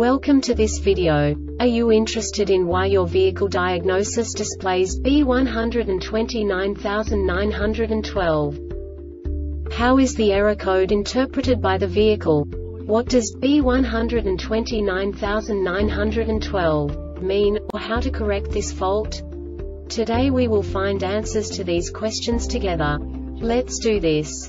Welcome to this video. Are you interested in why your vehicle diagnosis displays B1299-12? How is the error code interpreted by the vehicle? What does B1299-12 mean, or how to correct this fault? Today we will find answers to these questions together. Let's do this.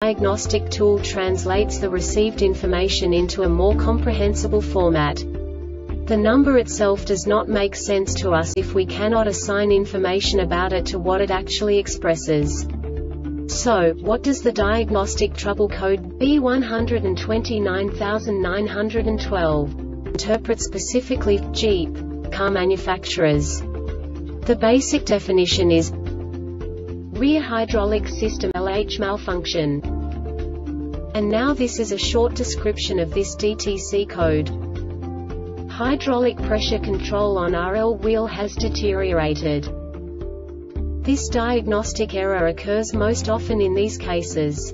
diagnostic tool translates the received information into a more comprehensible format. The number itself does not make sense to us if we cannot assign information about it to what it actually expresses. So, what does the diagnostic trouble code B1299-12 interpret specifically for Jeep car manufacturers? The basic definition is rear hydraulic system LH malfunction. And now this is a short description of this DTC code. Hydraulic pressure control on RL wheel has deteriorated. This diagnostic error occurs most often in these cases: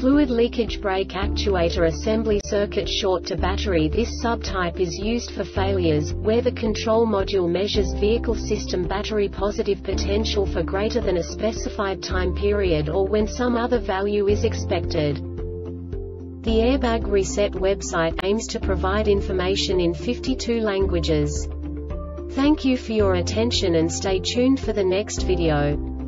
fluid leakage, brake actuator assembly circuit short to battery. This subtype is used for failures where the control module measures vehicle system battery positive potential for greater than a specified time period, or when some other value is expected. The Airbag Reset website aims to provide information in 52 languages. Thank you for your attention and stay tuned for the next video.